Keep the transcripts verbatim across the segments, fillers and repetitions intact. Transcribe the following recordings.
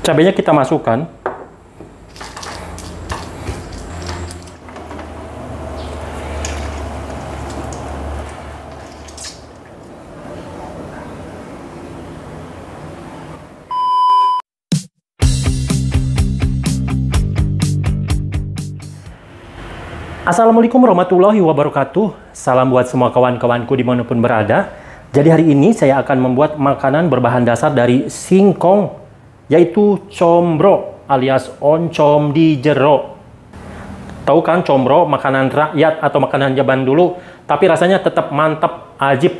Cabainya kita masukkan. Assalamualaikum warahmatullahi wabarakatuh. Salam buat semua kawan-kawanku dimanapun berada. Jadi hari ini saya akan membuat makanan berbahan dasar dari singkong, yaitu combro alias oncom di jero. Tahu kan combro, makanan rakyat atau makanan Jaban dulu, tapi rasanya tetap mantap, ajib.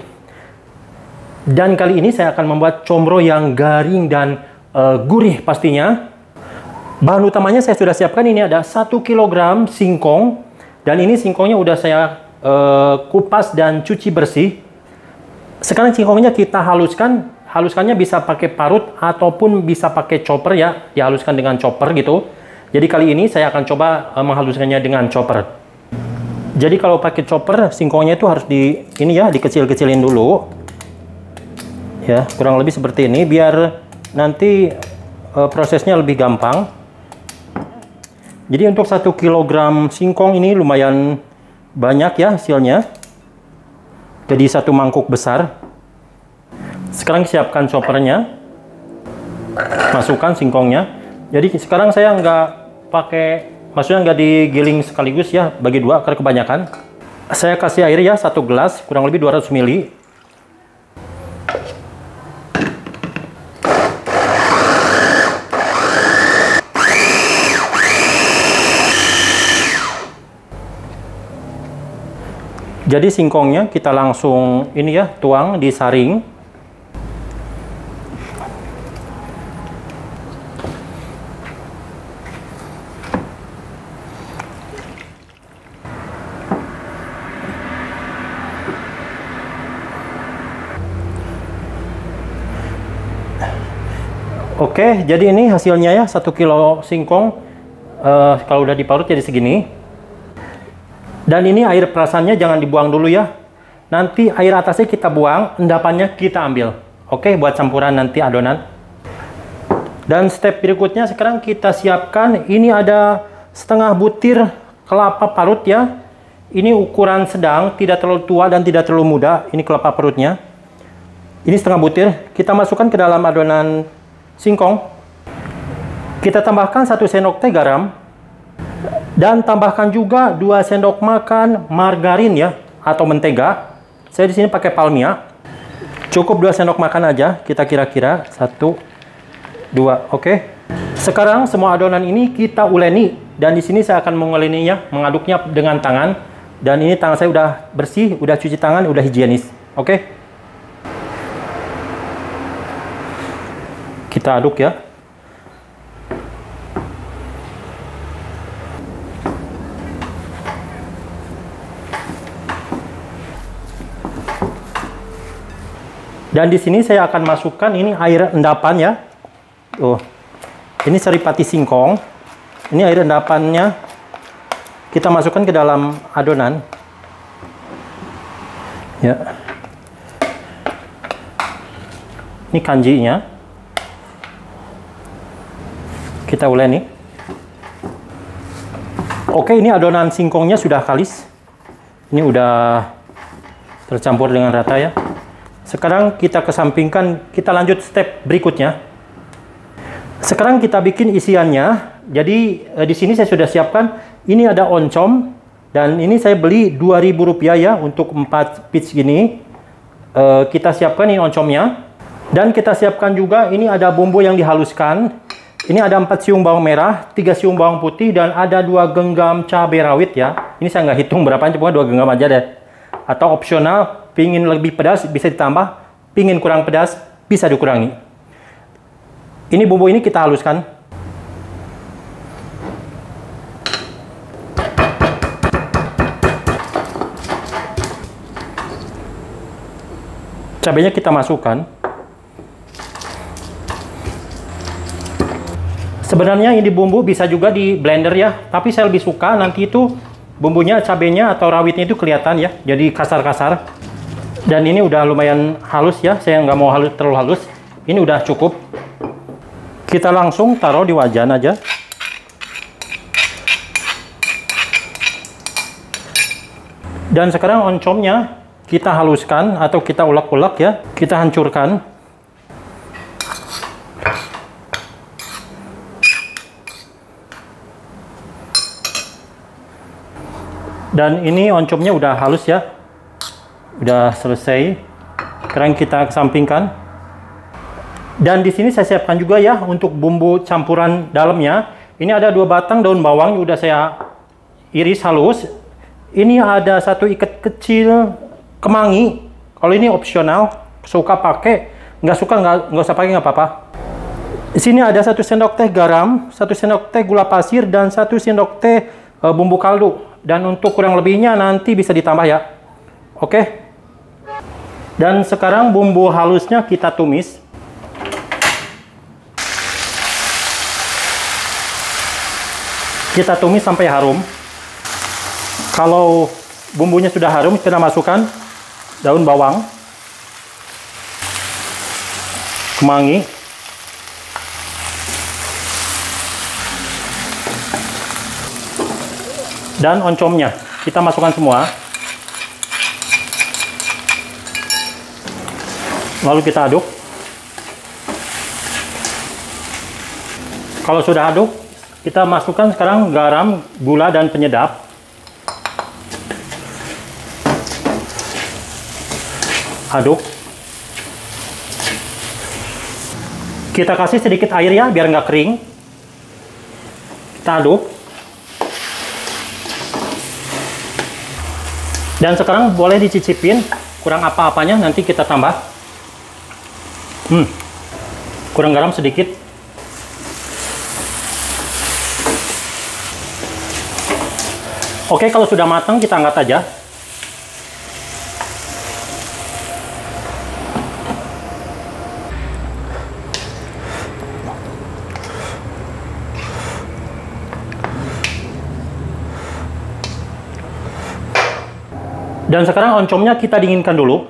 Dan kali ini saya akan membuat combro yang garing dan uh, gurih pastinya. Bahan utamanya saya sudah siapkan, ini ada satu kilogram singkong. Dan ini singkongnya udah saya uh, kupas dan cuci bersih. Sekarang singkongnya kita haluskan. Haluskannya bisa pakai parut ataupun bisa pakai chopper ya. Dihaluskan dengan chopper gitu. Jadi kali ini saya akan coba uh, menghaluskannya dengan chopper. Jadi kalau pakai chopper, singkongnya itu harus di ini ya, dikecil-kecilin dulu. Ya, kurang lebih seperti ini biar nanti uh, prosesnya lebih gampang. Jadi untuk satu kilogram singkong ini lumayan banyak ya hasilnya. Jadi satu mangkuk besar. Sekarang siapkan choppernya. Masukkan singkongnya. Jadi sekarang saya nggak pakai, maksudnya nggak digiling sekaligus ya, bagi dua karena kebanyakan. Saya kasih air ya, satu gelas, kurang lebih dua ratus mililiter. Jadi singkongnya kita langsung ini ya, tuang, disaring. Oke, jadi ini hasilnya ya, satu kilo singkong uh, kalau udah diparut jadi segini. Dan ini air perasannya jangan dibuang dulu ya. Nanti air atasnya kita buang, endapannya kita ambil. Oke, buat campuran nanti adonan. Dan step berikutnya sekarang kita siapkan, ini ada setengah butir kelapa parut ya. Ini ukuran sedang, tidak terlalu tua dan tidak terlalu muda. Ini kelapa parutnya. Ini setengah butir, kita masukkan ke dalam adonan singkong. Kita tambahkan satu sendok teh garam. Dan tambahkan juga dua sendok makan margarin ya, atau mentega. Saya di sini pakai Palmia. Cukup dua sendok makan aja, kita kira-kira satu dua. Oke. Sekarang semua adonan ini kita uleni, dan di sini saya akan menguleninya, mengaduknya dengan tangan. Dan ini tangan saya udah bersih, udah cuci tangan, udah higienis. Oke. Kita aduk ya. Dan di sini saya akan masukkan ini air endapan ya. Tuh. Ini saripati singkong. Ini air endapannya kita masukkan ke dalam adonan. Ya. Ini kanjinya. Kita uleni. Oke, ini adonan singkongnya sudah kalis. Ini udah tercampur dengan rata ya. Sekarang kita kesampingkan, kita lanjut step berikutnya. Sekarang kita bikin isiannya. Jadi eh, di sini saya sudah siapkan, ini ada oncom, dan ini saya beli dua ribu rupiah ya untuk empat piece gini. Eh, kita siapkan ini oncomnya. Dan kita siapkan juga ini ada bumbu yang dihaluskan. Ini ada empat siung bawang merah, tiga siung bawang putih, dan ada dua genggam cabai rawit ya. Ini saya nggak hitung berapa, cuma dua genggam aja deh. Atau opsional, pingin lebih pedas bisa ditambah, pingin kurang pedas bisa dikurangi. Ini bumbu ini kita haluskan. Cabainya kita masukkan. Sebenarnya ini bumbu bisa juga di blender ya, tapi saya lebih suka nanti itu bumbunya, cabainya atau rawitnya itu kelihatan ya, jadi kasar-kasar. Dan ini udah lumayan halus ya, saya nggak mau halus terlalu halus. Ini udah cukup. Kita langsung taruh di wajan aja. Dan sekarang oncomnya kita haluskan atau kita ulek-ulek ya, kita hancurkan. Dan ini oncomnya udah halus ya, udah selesai. Sekarang kita kesampingkan. Dan di sini saya siapkan juga ya untuk bumbu campuran dalamnya. Ini ada dua batang daun bawang udah saya iris halus. Ini ada satu ikat kecil kemangi, kalau ini opsional, suka pakai, nggak suka nggak nggak usah pakai nggak apa-apa. Di sini ada satu sendok teh garam, satu sendok teh gula pasir, dan satu sendok teh e, bumbu kaldu. Dan untuk kurang lebihnya nanti bisa ditambah ya. Oke. Dan sekarang bumbu halusnya kita tumis. Kita tumis sampai harum. Kalau bumbunya sudah harum, kita masukkan daun bawang, kemangi, dan oncomnya kita masukkan semua, lalu kita aduk. Kalau sudah aduk, kita masukkan sekarang garam, gula, dan penyedap. Aduk. Kita kasih sedikit air ya, biar nggak kering. Kita aduk. Dan sekarang boleh dicicipin. Kurang apa-apanya nanti kita tambah. Hmm. Kurang garam sedikit. Oke, kalau sudah matang kita angkat aja. Dan sekarang oncomnya kita dinginkan dulu.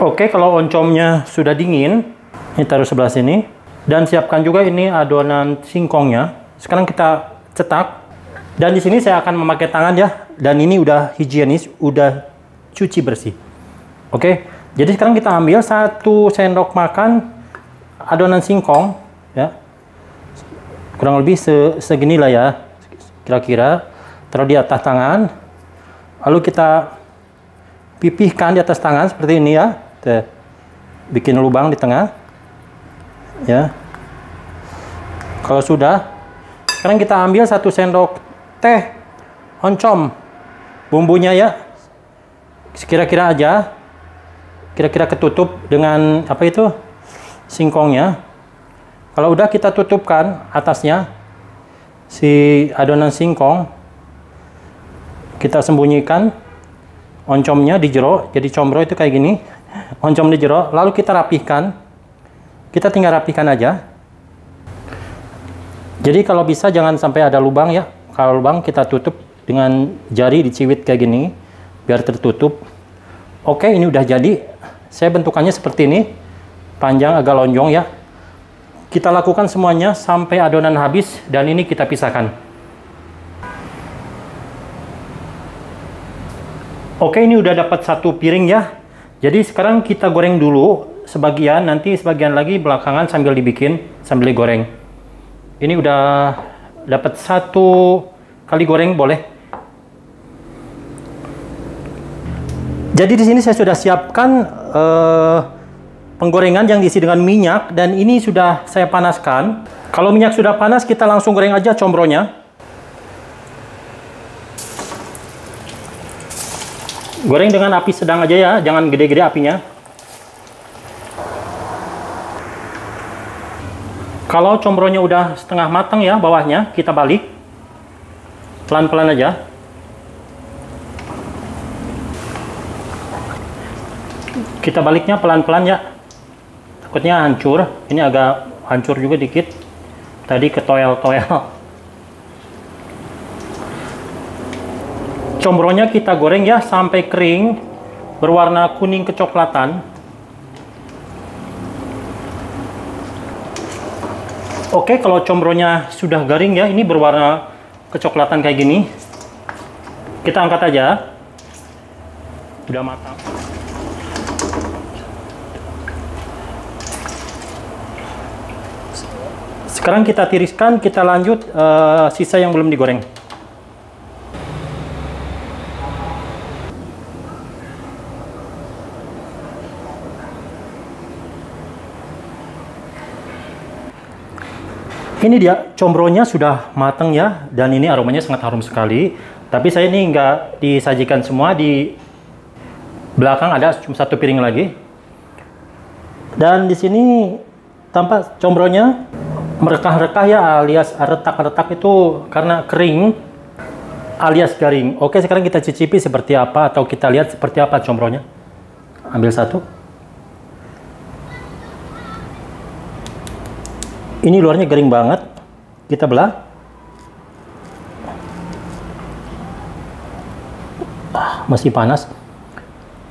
Oke, kalau oncomnya sudah dingin, ini taruh sebelah sini. Dan siapkan juga ini adonan singkongnya. Sekarang kita cetak. Dan di sini saya akan memakai tangan ya. Dan ini udah higienis, udah cuci bersih. Oke, jadi sekarang kita ambil satu sendok makan adonan singkong ya. Kurang lebih se segini lah ya, kira-kira. Taruh di atas tangan. Lalu kita pipihkan di atas tangan seperti ini ya. Tuh. Bikin lubang di tengah. Ya. Kalau sudah, sekarang kita ambil satu sendok teh oncom. Bumbunya ya. Sekira-kira aja. Kira-kira ketutup dengan apa itu? Singkongnya. Kalau udah kita tutupkan atasnya si adonan singkong. Kita sembunyikan oncomnya di jero, jadi combro itu kayak gini, oncom di jero, lalu kita rapihkan, kita tinggal rapihkan aja. Jadi kalau bisa jangan sampai ada lubang ya, kalau lubang kita tutup dengan jari diciwit kayak gini, biar tertutup. Oke, ini udah jadi, saya bentukannya seperti ini, panjang agak lonjong ya. Kita lakukan semuanya sampai adonan habis, dan ini kita pisahkan. Oke, ini udah dapat satu piring ya. Jadi sekarang kita goreng dulu sebagian, nanti sebagian lagi belakangan sambil dibikin, sambil digoreng. Ini udah dapat satu kali goreng boleh. Jadi di sini saya sudah siapkan eh, penggorengan yang diisi dengan minyak, dan ini sudah saya panaskan. Kalau minyak sudah panas, kita langsung goreng aja combronya. Goreng dengan api sedang aja ya, jangan gede-gede apinya. Kalau combronya udah setengah matang ya bawahnya, kita balik. Pelan-pelan aja. Kita baliknya pelan-pelan ya. Takutnya hancur, ini agak hancur juga dikit. Tadi ketoel-toel. Combronya kita goreng ya sampai kering, berwarna kuning kecoklatan. Oke, kalau combronya sudah garing ya, ini berwarna kecoklatan kayak gini. Kita angkat aja. Udah matang. Sekarang kita tiriskan, kita lanjut uh, sisa yang belum digoreng. Ini dia, combronya sudah matang ya, dan ini aromanya sangat harum sekali. Tapi saya ini nggak disajikan semua, di belakang ada cuma satu piring lagi. Dan di sini tampak combronya merekah-rekah ya, alias retak-retak itu karena kering alias garing. Oke, sekarang kita cicipi seperti apa, atau kita lihat seperti apa combronya. Ambil satu. Ini luarnya garing banget, kita belah. Ah, masih panas.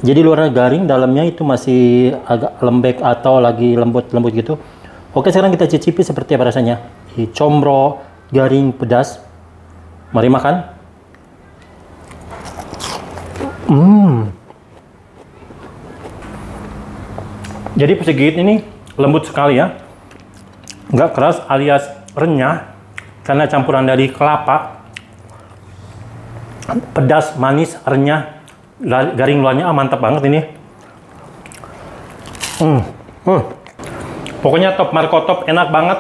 Jadi luarnya garing, dalamnya itu masih agak lembek atau lagi lembut-lembut gitu. Oke, sekarang kita cicipi seperti apa rasanya. Combro garing pedas. Mari makan. Hmm. Jadi pesegit ini lembut sekali ya. Nggak keras alias renyah karena campuran dari kelapa, pedas, manis, renyah, garing luarnya. Ah, mantap banget ini. hmm. Hmm. Pokoknya top, Marco top, enak banget,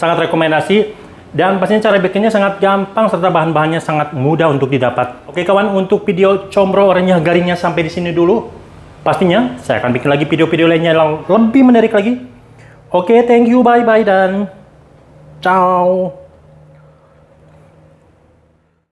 sangat rekomendasi, dan pastinya cara bikinnya sangat gampang serta bahan-bahannya sangat mudah untuk didapat. Oke kawan, untuk video combro renyah garingnya sampai di sini dulu. Pastinya saya akan bikin lagi video-video lainnya yang lebih menarik lagi. Oke, okay, thank you, bye-bye, dan ciao.